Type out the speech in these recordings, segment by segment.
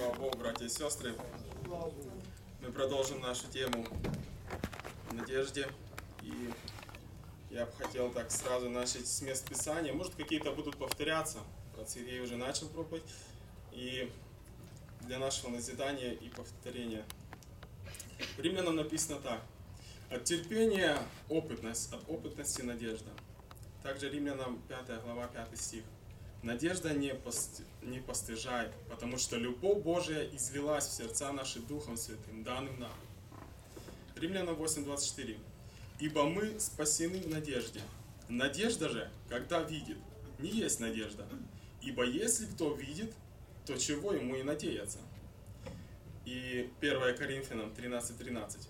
Слава Богу, братья и сестры. Мы продолжим нашу тему надежде. И я бы хотел так сразу начать с мест Писания. Может, какие-то будут повторяться. Брат Сергей уже начал проповедь. И для нашего назидания и повторения. В Римлянам написано так. От терпения опытность, от опытности надежда. Также Римлянам 5 глава 5 стих. Надежда не постыжает, потому что любовь Божия излилась в сердца наши Духом Святым, данным нам. Римлянам 8:24. Ибо мы спасены в надежде. Надежда же, когда видит, не есть надежда. Ибо если кто видит, то чего ему и надеяться. И 1 Коринфянам 13:13.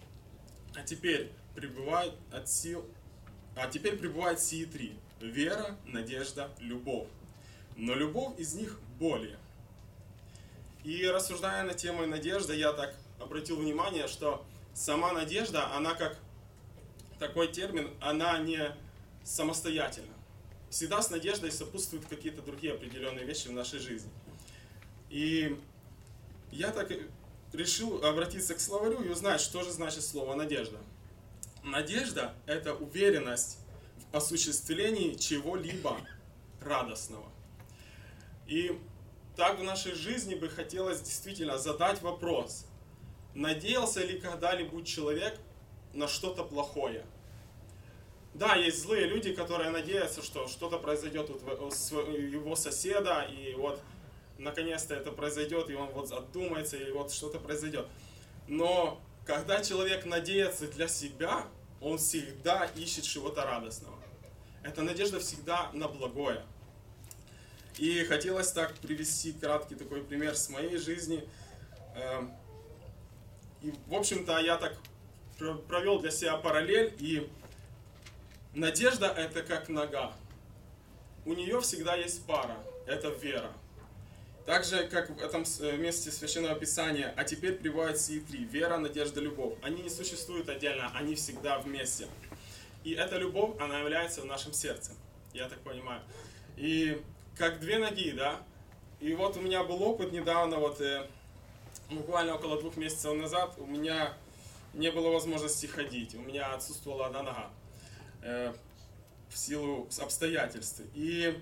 А теперь пребывает сии три: вера, надежда, любовь. Но любовь из них более. И рассуждая на тему надежды, я так обратил внимание, что сама надежда, она как такой термин, она не самостоятельна. Всегда с надеждой сопутствуют какие-то другие определенные вещи в нашей жизни. И я так решил обратиться к словарю и узнать, что же значит слово «надежда». Надежда – это уверенность в осуществлении чего-либо радостного. И так в нашей жизни бы хотелось действительно задать вопрос, надеялся ли когда-либо человек на что-то плохое? Да, есть злые люди, которые надеются, что что-то произойдет у его соседа, и вот наконец-то это произойдет, и он вот отдумается, и вот что-то произойдет. Но когда человек надеется для себя, он всегда ищет чего-то радостного. Эта надежда всегда на благое. И хотелось так привести краткий такой пример с моей жизни. И, в общем-то, я так провел для себя параллель. И надежда – это как нога. У нее всегда есть пара. Это вера. Так же, как в этом месте Священного Писания, а теперь пребывают сии три – вера, надежда, любовь. Они не существуют отдельно, они всегда вместе. И эта любовь, она является в нашем сердце. Я так понимаю. И как две ноги, да? И вот у меня был опыт недавно, вот буквально около 2 месяцев назад у меня не было возможности ходить, у меня отсутствовала одна нога в силу обстоятельств. И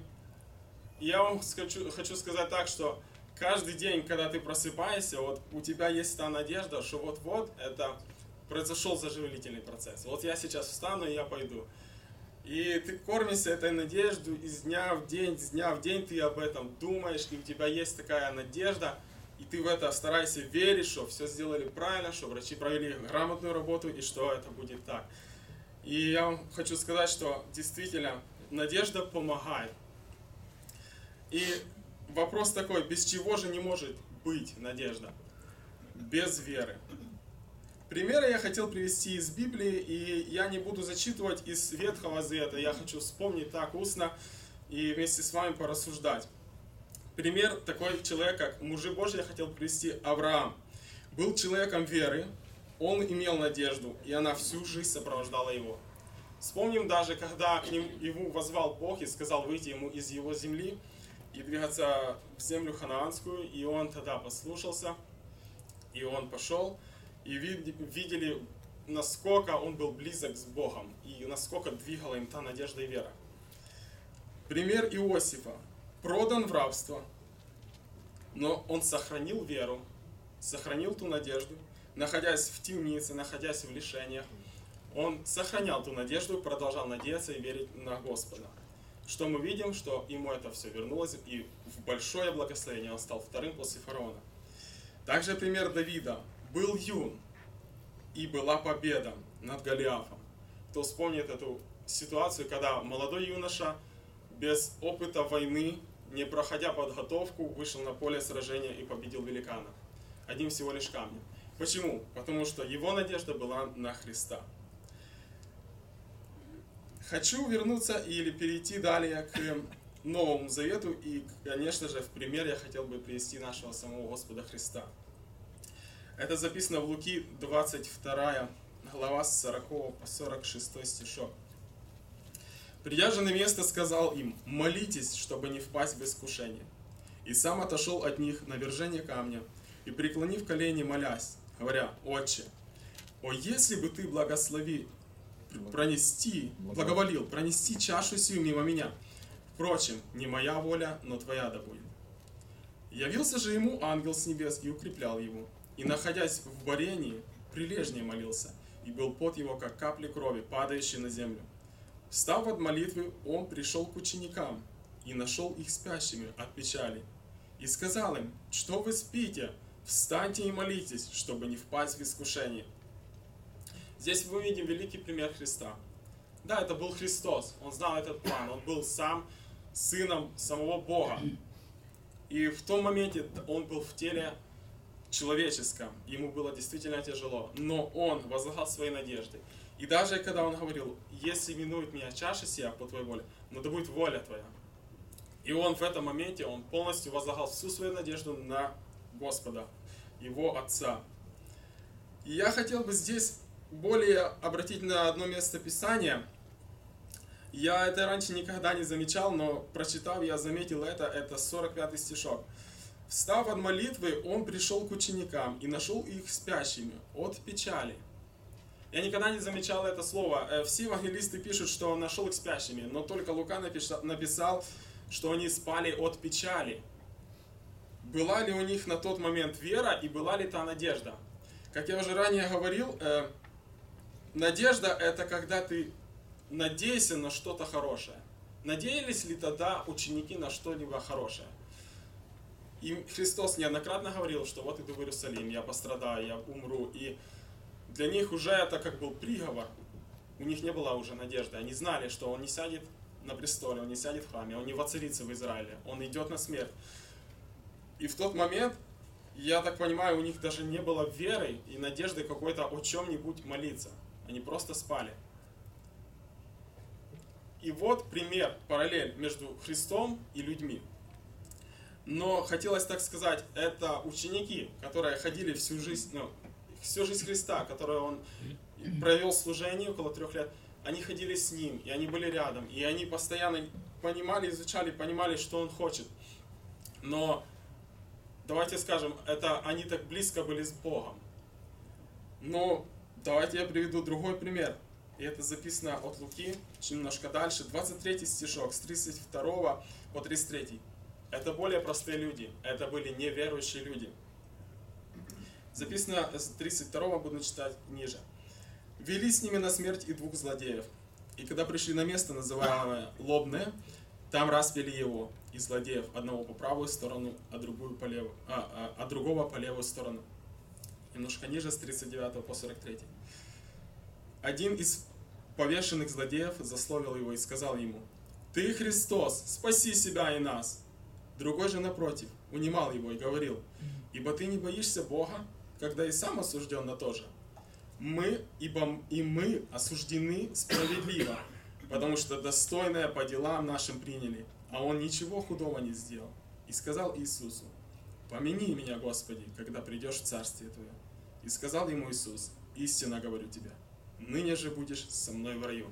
я вам хочу сказать так, что каждый день, когда ты просыпаешься, вот у тебя есть та надежда, что вот-вот это произошел заживительный процесс. Вот я сейчас встану и я пойду. И ты кормишься этой надеждой, из дня в день ты об этом думаешь, и у тебя есть такая надежда, и ты в это старайся верить, что все сделали правильно, что врачи провели грамотную работу, и что это будет так. И я вам хочу сказать, что действительно надежда помогает. И вопрос такой, без чего же не может быть надежда? Без веры. Примеры я хотел привести из Библии, и я не буду зачитывать из Ветхого Завета. Я хочу вспомнить так устно и вместе с вами порассуждать. Пример такой человека, как мужи Божьи, я хотел привести Авраам. Был человеком веры, он имел надежду, и она всю жизнь сопровождала его. Вспомним даже, когда к нему его воззвал Бог и сказал выйти ему из его земли и двигаться в землю ханаанскую, и он тогда послушался, и он пошел. И видели, насколько он был близок с Богом, и насколько двигала им та надежда и вера. Пример Иосифа. Продан в рабство, но он сохранил веру, сохранил ту надежду. Находясь в темнице, находясь в лишениях, он сохранял ту надежду, продолжал надеяться и верить на Господа. Что мы видим, что ему это все вернулось, и в большое благословение он стал вторым после фараона. Также пример Давида. Был юн, и была победа над Голиафом. Кто вспомнит эту ситуацию, когда молодой юноша, без опыта войны, не проходя подготовку, вышел на поле сражения и победил великана. Одним всего лишь камнем. Почему? Потому что его надежда была на Христа. Хочу вернуться или перейти далее к Новому Завету. И, конечно же, в пример я хотел бы привести нашего самого Господа Христа. Это записано в Луки 22 глава с 40 по 46 стишок. «Придя же на место, сказал им, молитесь, чтобы не впасть в искушение. И сам отошел от них на вержение камня, и, преклонив колени, молясь, говоря: «Отче, о, если бы ты благоволил пронести чашу сию мимо меня! Впрочем, не моя воля, но твоя да будет». Явился же ему ангел с небес и укреплял его. И, находясь в борении, прилежнее молился, и был пот его, как капли крови, падающей на землю. Встав от молитвы, он пришел к ученикам и нашел их спящими от печали. И сказал им: «Что вы спите? Встаньте и молитесь, чтобы не впасть в искушение». Здесь мы видим великий пример Христа. Да, это был Христос, он знал этот план, он был сам сыном самого Бога. И в том моменте он был в теле человеческом, ему было действительно тяжело, но он возлагал свои надежды. И даже когда он говорил: «Если минует меня чаша сия по твоей воле, но да будет воля твоя». И он в этом моменте, он полностью возлагал всю свою надежду на Господа, его Отца. И я хотел бы здесь более обратить на одно место Писания. Я это раньше никогда не замечал, но прочитав, я заметил это 45-й стишок. «Встав от молитвы, он пришел к ученикам и нашел их спящими от печали». Я никогда не замечал это слово. Все евангелисты пишут, что он нашел их спящими, но только Лука написал, что они спали от печали. Была ли у них на тот момент вера и была ли та надежда? Как я уже ранее говорил, надежда — это когда ты надейся на что-то хорошее. Надеялись ли тогда ученики на что-либо хорошее? И Христос неоднократно говорил, что вот иду в Иерусалим, я пострадаю, я умру. И для них уже это как был приговор. У них не было уже надежды. Они знали, что он не сядет на престоле, он не сядет в храме, он не воцарится в Израиле, он идет на смерть. И в тот момент, я так понимаю, у них даже не было веры и надежды какой-то о чем-нибудь молиться. Они просто спали. И вот пример, параллель между Христом и людьми. Но хотелось так сказать, это ученики, которые ходили всю жизнь Христа, которую он провел в служении около 3 лет, они ходили с ним, и они были рядом, и они постоянно понимали, изучали, понимали, что он хочет. Но давайте скажем, это они так близко были с Богом. Но давайте я приведу другой пример. И это записано от Луки, немножко дальше, 23 стишок, с 32 по 33. Это более простые люди, это были неверующие люди. Записано с 32, буду читать ниже. «Вели с ними на смерть и 2 злодеев. И когда пришли на место, называемое Лобное, там распяли его, и злодеев, одного по правую сторону, а другого по левую сторону». Немножко ниже, с 39 по 43. «Один из повешенных злодеев засловил его и сказал ему: «Ты, Христос, спаси себя и нас!» Другой же, напротив, унимал его и говорил: «Ибо ты не боишься Бога, когда и сам осужден на то же? Мы осуждены справедливо, потому что достойное по делам нашим приняли, а он ничего худого не сделал». И сказал Иисусу: «Помяни меня, Господи, когда придешь в Царствие Твое». И сказал ему Иисус: «Истинно говорю тебе, ныне же будешь со мной в раю».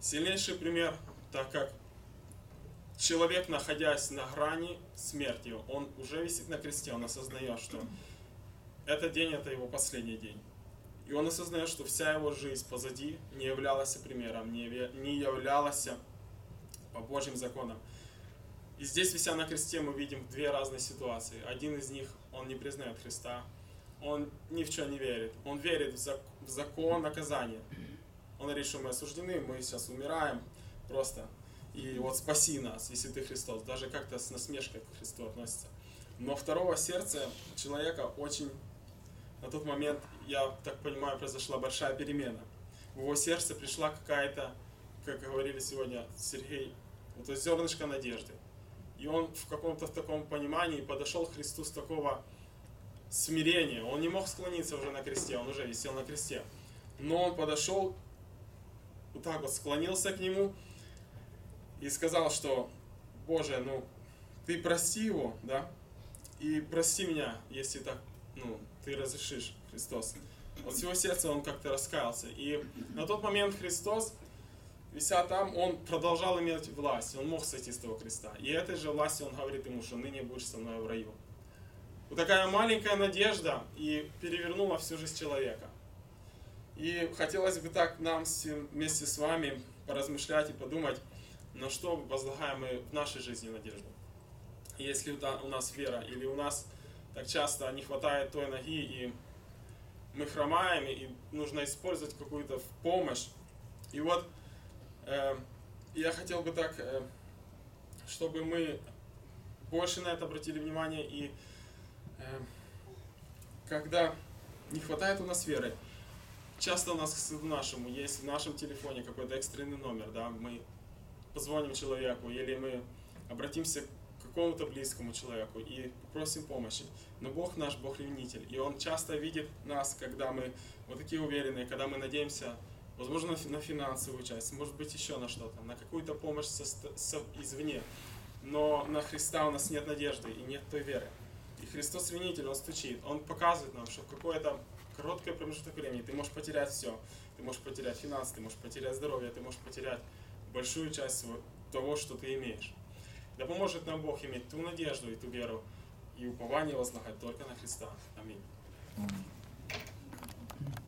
Сильнейший пример, так как человек, находясь на грани смерти, он уже висит на кресте, он осознает, что этот день — это его последний день. И он осознает, что вся его жизнь позади не являлась примером, не являлась по Божьим законам. И здесь, вися на кресте, мы видим 2 разные ситуации. Один из них, он не признает Христа, он ни в чем не верит. Он верит в закон наказания. Он говорит, что мы осуждены, мы сейчас умираем просто. И вот спаси нас, если ты Христос. Даже как-то с насмешкой к Христу относится. Но второго сердца человека очень... На тот момент, я так понимаю, произошла большая перемена. В его сердце пришла какая-то, как говорили сегодня Сергей, вот зернышко надежды. И он в каком-то в таком понимании подошел к Христу с такого... смирение. Он не мог склониться уже на кресте, он уже висел на кресте. Но он подошел, вот так вот склонился к нему и сказал, что: «Боже, ну, ты прости его, да? И прости меня, если так, ну, ты разрешишь, Христос». От всего сердца он как-то раскаялся. И на тот момент Христос вися там, он продолжал иметь власть, он мог сойти с того креста. И этой же властью он говорит ему, что ныне будешь со мной в раю. Вот такая маленькая надежда и перевернула всю жизнь человека. И хотелось бы так нам вместе с вами поразмышлять и подумать, на что возлагаем мы в нашей жизни надежду. Если у нас вера, или у нас так часто не хватает той ноги, и мы хромаем, и нужно использовать какую-то помощь. И вот я хотел бы так, чтобы мы больше на это обратили внимание, и когда не хватает у нас веры, часто у нас есть в нашем телефоне какой-то экстренный номер, да, мы позвоним человеку, или мы обратимся к какому-то близкому человеку и просим помощи. Но Бог наш, Бог ревнитель, и Он часто видит нас, когда мы вот такие уверенные, когда мы надеемся, возможно, на финансовую часть, может быть, еще на что-то, на какую-то помощь извне. Но на Христа у нас нет надежды и нет той веры. И Христос ревнитель, Он стучит, Он показывает нам, что в какое-то короткое промежуток времени ты можешь потерять все. Ты можешь потерять финансы, ты можешь потерять здоровье, ты можешь потерять большую часть того, что ты имеешь. Да поможет нам Бог иметь ту надежду и ту веру, и упование возлагать только на Христа. Аминь.